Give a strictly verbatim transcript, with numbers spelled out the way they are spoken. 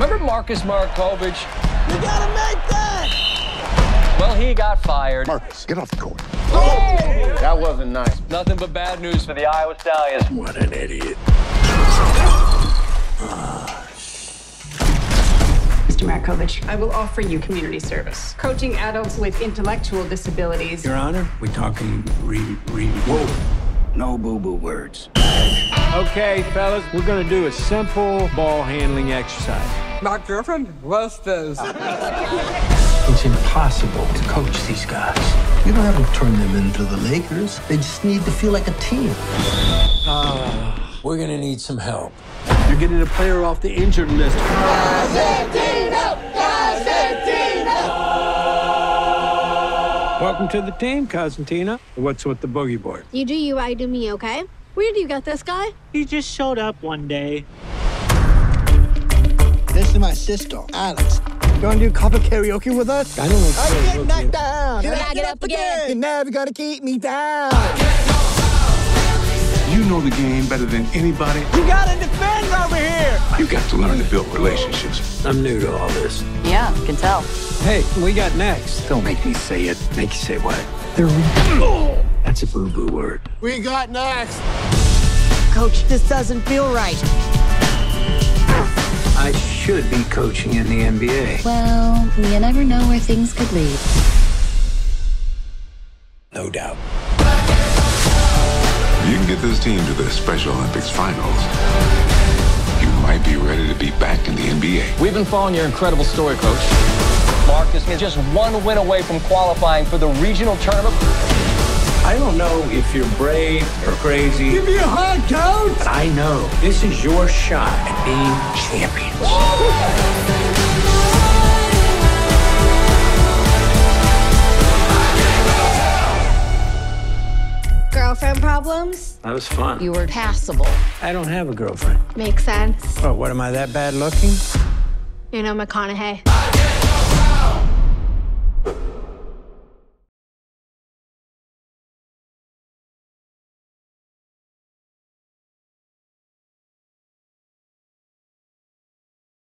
Remember Marcus Markovich? You gotta make that! Well, he got fired. Marcus, get off the court. Oh! That wasn't nice. Nothing but bad news for the Iowa Stallions. What an idiot. Mister Markovich, I will offer you community service. Coaching adults with intellectual disabilities. Your Honor, we're talking re, re, whoa. No boo-boo words. Okay, fellas, we're gonna do a simple ball handling exercise. My girlfriend loves those. It's impossible to coach these guys. You don't have to turn them into the Lakers. They just need to feel like a team. Uh, we're gonna need some help. You're getting a player off the injured list. Cosentino! Cosentino! Welcome to the team, Cosentino. What's with the boogie board? You do you, I do me, okay? Where do you get this guy? He just showed up one day. This is my sister, Alex. You want to do cover karaoke with us? I don't want to I get knocked down. Can I get up again? You're never gonna keep me down. You know the game better than anybody. You gotta defend over here. You got to learn to build relationships. I'm new to all this. Yeah, I can tell. Hey, we got next. Don't make me say it. Make you say what? They're real. That's a boo-boo word. We got next. Coach, this doesn't feel right. I should be coaching in the N B A. Well, you never know where things could lead. No doubt. You can get this team to the Special Olympics finals. You might be ready to be back in the N B A. We've been following your incredible story, Coach. Marcus is just one win away from qualifying for the regional tournament. I don't know if you're brave or crazy. Give me a hug, Coach! But I know this is your shot at being champions. Girlfriend problems? That was fun. You were passable. I don't have a girlfriend. Makes sense. Oh, what, am I that bad looking? You know, McConaughey.